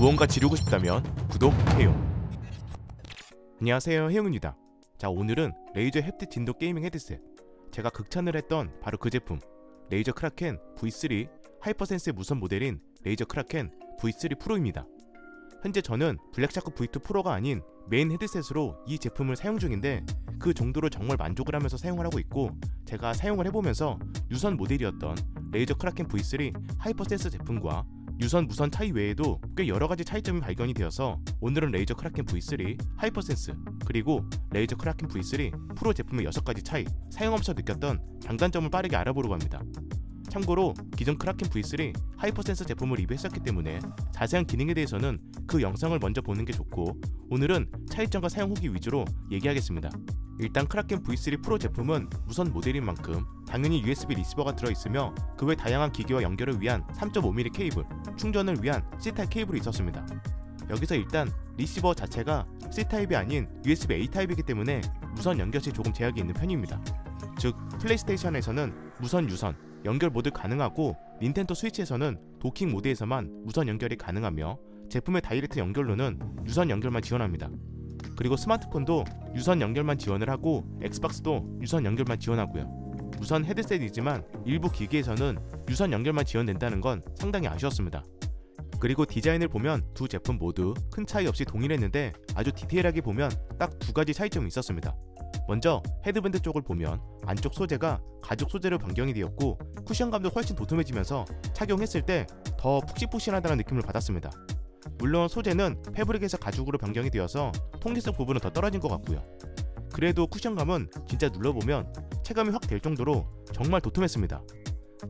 무언가 지르고 싶다면 구독, 해용. 안녕하세요, 해용입니다. 자, 오늘은 레이저 햅틱 진동 게이밍 헤드셋, 제가 극찬을 했던 바로 그 제품, 레이저 크라켄 V3 하이퍼센스의 무선 모델인 레이저 크라켄 V3 프로입니다. 현재 저는 블랙샤크 V2 프로가 아닌 메인 헤드셋으로 이 제품을 사용 중인데, 그 정도로 정말 만족을 하면서 사용을 하고 있고, 제가 사용을 해보면서 유선 모델이었던 레이저 크라켄 V3 하이퍼센스 제품과 유선 무선 차이 외에도 꽤 여러가지 차이점이 발견이 되어서 오늘은 레이저 크라켄 V3 하이퍼센스 그리고 레이저 크라켄 V3 프로 제품의 6가지 차이, 사용하면서 느꼈던 장단점을 빠르게 알아보려고 합니다. 참고로 기존 크라켄 V3 하이퍼센스 제품을 리뷰했었기 때문에 자세한 기능에 대해서는 그 영상을 먼저 보는 게 좋고, 오늘은 차이점과 사용 후기 위주로 얘기하겠습니다. 일단 크라켄 V3 프로 제품은 무선 모델인 만큼 당연히 USB 리시버가 들어있으며, 그 외 다양한 기기와 연결을 위한 3.5mm 케이블, 충전을 위한 C타입 케이블이 있었습니다. 여기서 일단 리시버 자체가 C타입이 아닌 USB A타입이기 때문에 무선 연결시 조금 제약이 있는 편입니다. 즉, 플레이스테이션에서는 무선 유선 연결 모두 가능하고, 닌텐도 스위치에서는 도킹 모드에서만 무선 연결이 가능하며, 제품의 다이렉트 연결로는 유선 연결만 지원합니다. 그리고 스마트폰도 유선 연결만 지원을 하고, 엑스박스도 유선 연결만 지원하고요. 무선 헤드셋이지만 일부 기기에서는 유선 연결만 지원된다는 건 상당히 아쉬웠습니다. 그리고 디자인을 보면 두 제품 모두 큰 차이 없이 동일했는데, 아주 디테일하게 보면 딱 두 가지 차이점이 있었습니다. 먼저 헤드밴드 쪽을 보면 안쪽 소재가 가죽 소재로 변경이 되었고, 쿠션감도 훨씬 도톰해지면서 착용했을 때 더 푹신푹신하다는 느낌을 받았습니다. 물론 소재는 패브릭에서 가죽으로 변경이 되어서 통기성 부분은 더 떨어진 것 같고요. 그래도 쿠션감은 진짜 눌러보면 체감이 확 될 정도로 정말 도톰했습니다.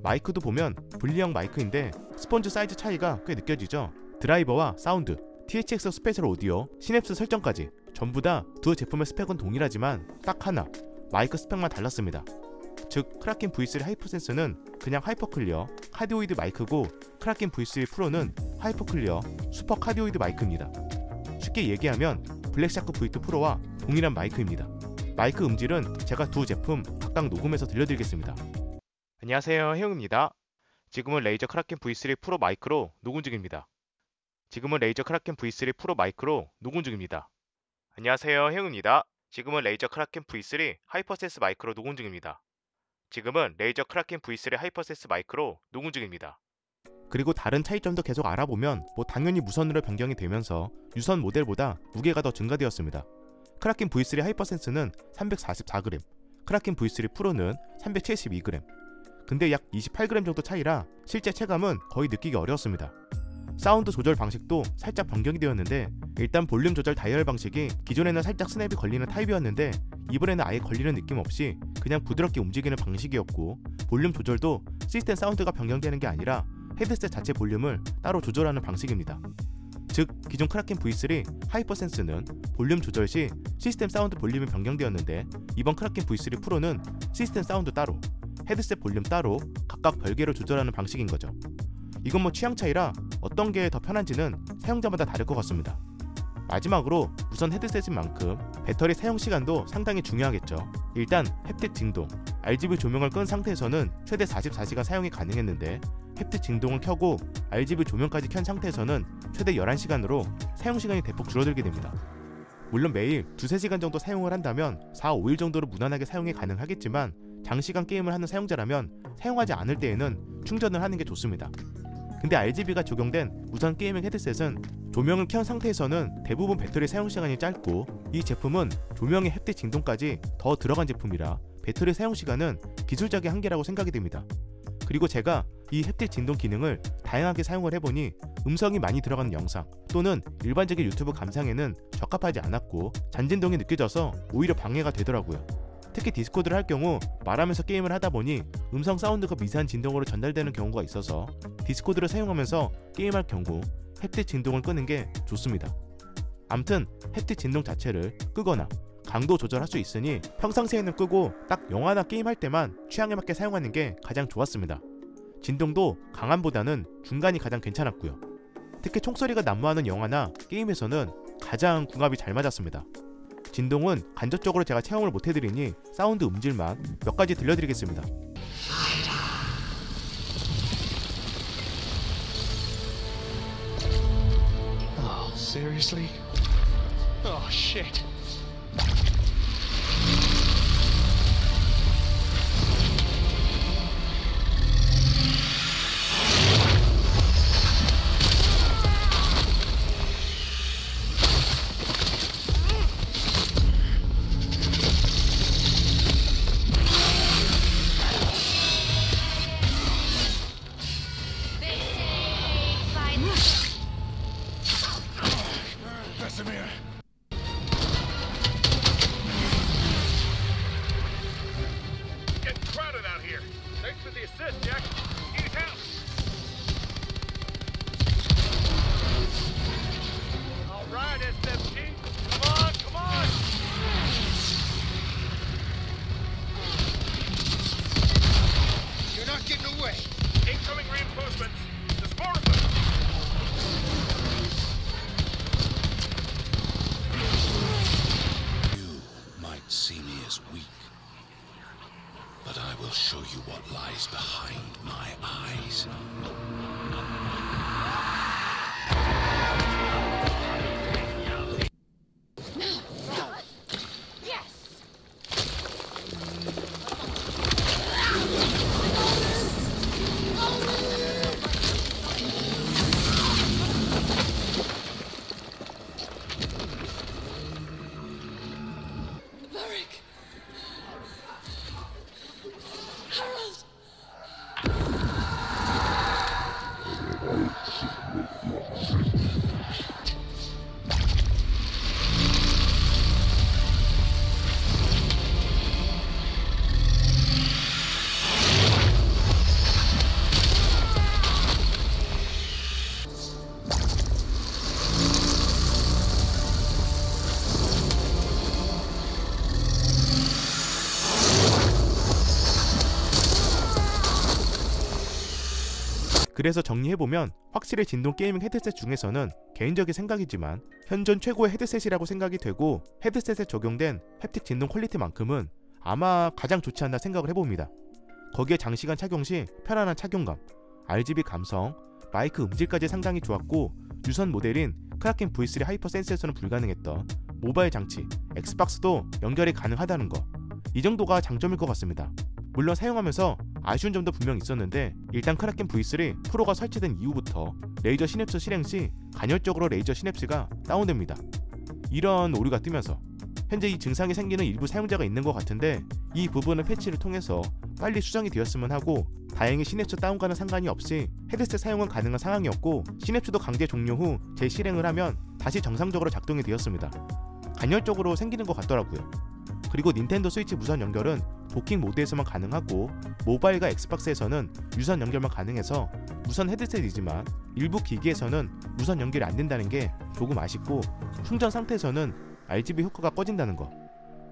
마이크도 보면 분리형 마이크인데 스펀지 사이즈 차이가 꽤 느껴지죠. 드라이버와 사운드, THX 스페셜 오디오, 시냅스 설정까지 전부 다 두 제품의 스펙은 동일하지만 딱 하나, 마이크 스펙만 달랐습니다. 즉, 크라켄 V3 하이퍼센스는 그냥 하이퍼클리어 카디오이드 마이크고, 크라켄 V3 프로는 하이퍼클리어 슈퍼 카디오이드 마이크입니다. 쉽게 얘기하면 블랙샤크 V2 프로와 동일한 마이크입니다. 마이크 음질은 제가 두 제품 각각 녹음해서 들려드리겠습니다. 안녕하세요, 해용입니다. 지금은 레이저 크라켄 V3 프로 마이크로 녹음 중입니다. 안녕하세요, 해용입니다. 지금은 레이저 크라켄 V3 하이퍼센스 마이크로 녹음 중입니다. 그리고 다른 차이점도 계속 알아보면 당연히 무선으로 변경이 되면서 유선 모델보다 무게가 더 증가되었습니다. 크라켄 V3 하이퍼센스는 344g, 크라켄 V3 프로는 372g. 근데 약 28g 정도 차이라 실제 체감은 거의 느끼기 어려웠습니다. 사운드 조절 방식도 살짝 변경이 되었는데, 일단 볼륨 조절 다이얼 방식이 기존에는 살짝 스냅이 걸리는 타입이었는데 이번에는 아예 걸리는 느낌 없이 그냥 부드럽게 움직이는 방식이었고, 볼륨 조절도 시스템 사운드가 변경되는 게 아니라 헤드셋 자체 볼륨을 따로 조절하는 방식입니다. 즉, 기존 크라켄 V3 하이퍼센스는 볼륨 조절 시 시스템 사운드 볼륨이 변경되었는데, 이번 크라켄 V3 프로는 시스템 사운드 따로, 헤드셋 볼륨 따로 각각 별개로 조절하는 방식인 거죠. 이건 취향 차이라 어떤 게 더 편한지는 사용자마다 다를 것 같습니다. 마지막으로 무선 헤드셋인 만큼 배터리 사용 시간도 상당히 중요하겠죠. 일단 햅틱 진동, RGB 조명을 끈 상태에서는 최대 44시간 사용이 가능했는데, 햅틱 진동을 켜고 RGB 조명까지 켠 상태에서는 최대 11시간으로 사용 시간이 대폭 줄어들게 됩니다. 물론 매일 2-3시간 정도 사용을 한다면 4-5일 정도로 무난하게 사용이 가능하겠지만, 장시간 게임을 하는 사용자라면 사용하지 않을 때에는 충전을 하는 게 좋습니다. 근데 RGB가 적용된 무선 게이밍 헤드셋은 조명을 켠 상태에서는 대부분 배터리 사용시간이 짧고, 이 제품은 조명의 햅틱 진동까지 더 들어간 제품이라 배터리 사용시간은 기술적인 한계라고 생각이 됩니다. 그리고 제가 이 햅틱 진동 기능을 다양하게 사용을 해보니 음성이 많이 들어가는 영상 또는 일반적인 유튜브 감상에는 적합하지 않았고, 잔진동이 느껴져서 오히려 방해가 되더라고요. 특히 디스코드를 할 경우 말하면서 게임을 하다보니 음성 사운드가 미세한 진동으로 전달되는 경우가 있어서 디스코드를 사용하면서 게임할 경우 햅틱 진동을 끄는 게 좋습니다. 암튼 햅틱 진동 자체를 끄거나 강도 조절할 수 있으니 평상시에는 끄고 딱 영화나 게임할 때만 취향에 맞게 사용하는 게 가장 좋았습니다. 진동도 강함보다는 중간이 가장 괜찮았고요. 특히 총소리가 난무하는 영화나 게임에서는 가장 궁합이 잘 맞았습니다. 진동은 간접적으로 제가 체험을 못해드리니 사운드 음질만 몇 가지 들려드리겠습니다. Seriously? Oh shit! 그래서 정리해보면 확실히 진동 게이밍 헤드셋 중에서는 개인적인 생각이지만 현존 최고의 헤드셋이라고 생각이 되고, 헤드셋에 적용된 햅틱 진동 퀄리티만큼은 아마 가장 좋지 않나 생각을 해봅니다. 거기에 장시간 착용 시 편안한 착용감, RGB 감성, 마이크 음질까지 상당히 좋았고, 유선 모델인 크라켄 V3 하이퍼센스에서는 불가능했던 모바일 장치 엑스박스도 연결이 가능하다는 거, 이 정도가 장점일 것 같습니다. 물론 사용하면서 아쉬운 점도 분명 있었는데, 일단 크라켄 V3 프로가 설치된 이후부터 레이저 시냅스 실행 시 간헐적으로 레이저 시냅스가 다운됩니다. 이런 오류가 뜨면서 현재 이 증상이 생기는 일부 사용자가 있는 것 같은데, 이 부분은 패치를 통해서 빨리 수정이 되었으면 하고, 다행히 시냅스 다운과는 상관이 없이 헤드셋 사용은 가능한 상황이었고, 시냅스도 강제 종료 후 재실행을 하면 다시 정상적으로 작동이 되었습니다. 간헐적으로 생기는 것 같더라고요. 그리고 닌텐도 스위치 무선 연결은 도킹 모드에서만 가능하고, 모바일과 엑스박스에서는 유선 연결만 가능해서 무선 헤드셋이지만 일부 기기에서는 무선 연결이 안 된다는 게 조금 아쉽고, 충전 상태에서는 RGB 효과가 꺼진다는 거,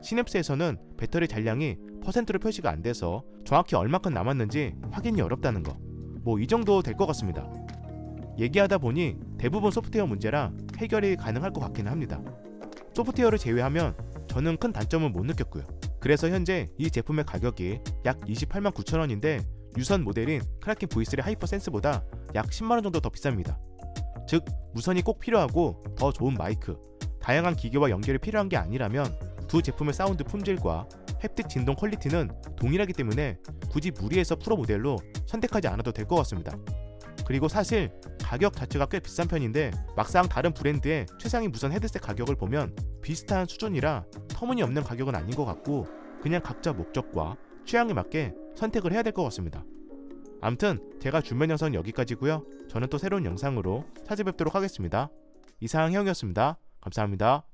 시냅스에서는 배터리 잔량이 퍼센트로 표시가 안 돼서 정확히 얼마큼 남았는지 확인이 어렵다는 거, 뭐 이 정도 될 것 같습니다. 얘기하다 보니 대부분 소프트웨어 문제라 해결이 가능할 것 같기는 합니다. 소프트웨어를 제외하면 저는 큰 단점은 못 느꼈고요. 그래서 현재 이 제품의 가격이 약 289,000원인데 유선 모델인 크라켄 V3 하이퍼센스보다 약 10만원 정도 더 비쌉니다. 즉, 무선이 꼭 필요하고 더 좋은 마이크, 다양한 기계와 연결이 필요한 게 아니라면 두 제품의 사운드 품질과 햅틱 진동 퀄리티는 동일하기 때문에 굳이 무리해서 프로 모델로 선택하지 않아도 될 것 같습니다. 그리고 사실 가격 자체가 꽤 비싼 편인데, 막상 다른 브랜드의 최상위 무선 헤드셋 가격을 보면 비슷한 수준이라 터무니없는 가격은 아닌 것 같고, 그냥 각자 목적과 취향에 맞게 선택을 해야 될 것 같습니다. 암튼 제가 준비한 영상은 여기까지고요. 저는 또 새로운 영상으로 찾아뵙도록 하겠습니다. 이상 형이었습니다. 감사합니다.